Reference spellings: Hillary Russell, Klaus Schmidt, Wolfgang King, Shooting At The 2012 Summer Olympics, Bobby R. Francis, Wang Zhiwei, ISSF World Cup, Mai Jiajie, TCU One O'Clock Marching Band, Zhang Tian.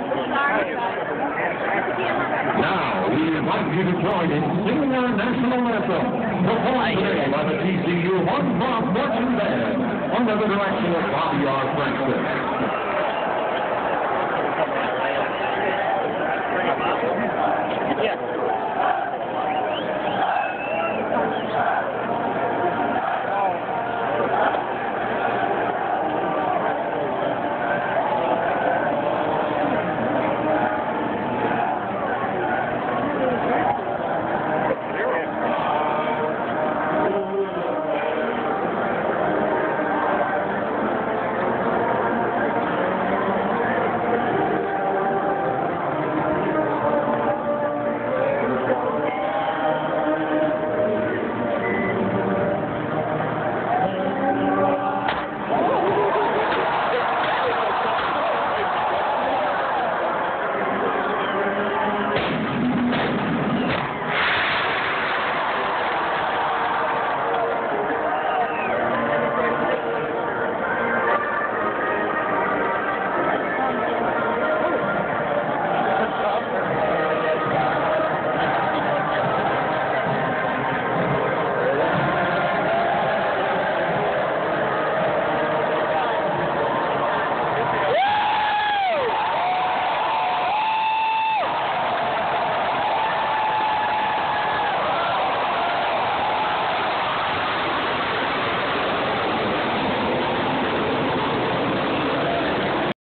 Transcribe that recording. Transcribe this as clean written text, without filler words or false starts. Now, we invite you to join in singing our national anthem, performed today by the TCU One O'Clock Marching Band, under the direction of Bobby R. Francis.